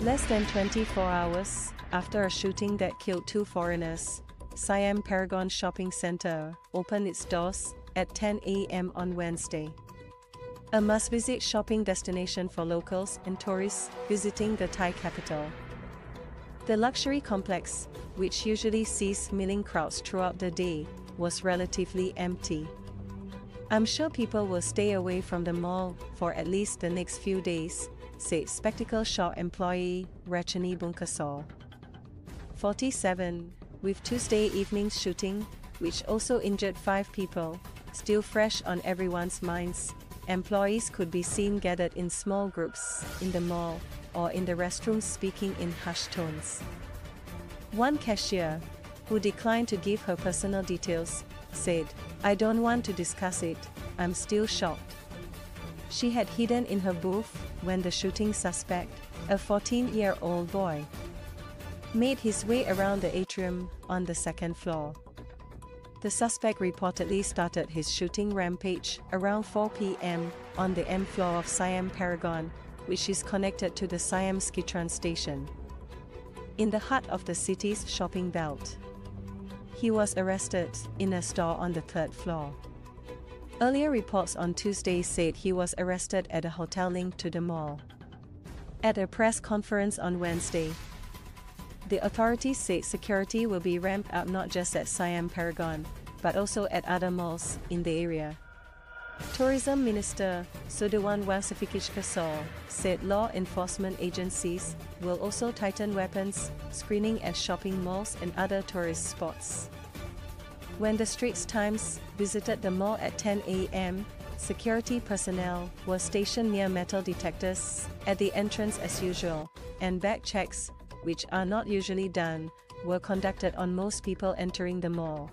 Less than 24 hours after a shooting that killed two foreigners, Siam Paragon Shopping Center opened its doors at 10 a.m. on Wednesday. A must-visit shopping destination for locals and tourists visiting the Thai capital. The luxury complex, which usually sees milling crowds throughout the day, was relatively empty. "I'm sure people will stay away from the mall for at least the next few days," said spectacle shop employee Ratchanee Bunkasaw, 47, with Tuesday evening's shooting, which also injured 5 people, still fresh on everyone's minds. Employees could be seen gathered in small groups in the mall or in the restrooms, speaking in hushed tones. One cashier, who declined to give her personal details, said, "I don't want to discuss it, I'm still shocked." She had hidden in her booth when the shooting suspect, a 14-year-old boy, made his way around the atrium on the second floor. The suspect reportedly started his shooting rampage around 4 p.m. on the M floor of Siam Paragon, which is connected to the Siam Skytrain station, in the heart of the city's shopping belt. He was arrested in a store on the third floor. Earlier reports on Tuesday said he was arrested at a hotel linked to the mall. At a press conference on Wednesday, the authorities said security will be ramped up not just at Siam Paragon, but also at other malls in the area. Tourism Minister Sudhawan Wasefikish Kasol said law enforcement agencies will also tighten weapons screening at shopping malls and other tourist spots. When the Straits Times visited the mall at 10 a.m., security personnel were stationed near metal detectors at the entrance as usual, and bag checks, which are not usually done, were conducted on most people entering the mall.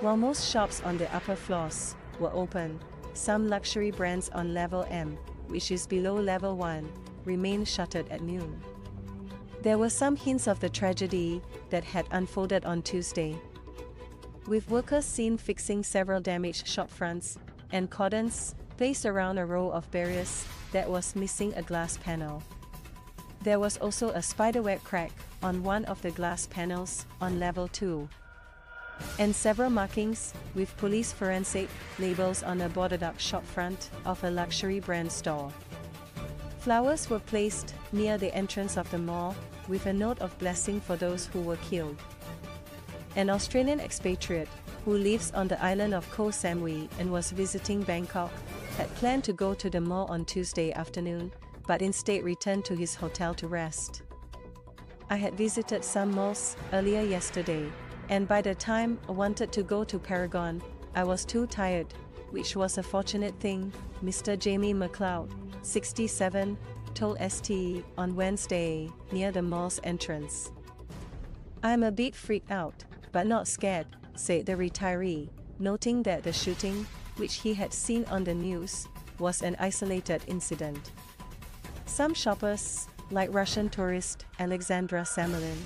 While most shops on the upper floors were open, some luxury brands on level M, which is below level 1, remained shuttered at noon. There were some hints of the tragedy that had unfolded on Tuesday, with workers seen fixing several damaged shop fronts and cordons placed around a row of barriers that was missing a glass panel. There was also a spiderweb crack on one of the glass panels on level 2, and several markings with police forensic labels on a boarded-up shopfront of a luxury brand store. Flowers were placed near the entrance of the mall with a note of blessing for those who were killed. An Australian expatriate who lives on the island of Koh Samui and was visiting Bangkok had planned to go to the mall on Tuesday afternoon, but instead returned to his hotel to rest. "I had visited some malls earlier yesterday, and by the time I wanted to go to Paragon, I was too tired, which was a fortunate thing," Mr. Jamie McLeod, 67, told STE on Wednesday near the mall's entrance. "I'm a bit freaked out, but not scared," said the retiree, noting that the shooting, which he had seen on the news, was an isolated incident. Some shoppers, like Russian tourist Alexandra Semelin,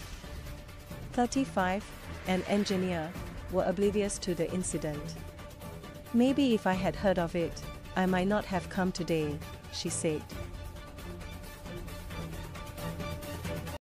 35, an engineer, were oblivious to the incident. "Maybe if I had heard of it, I might not have come today," she said.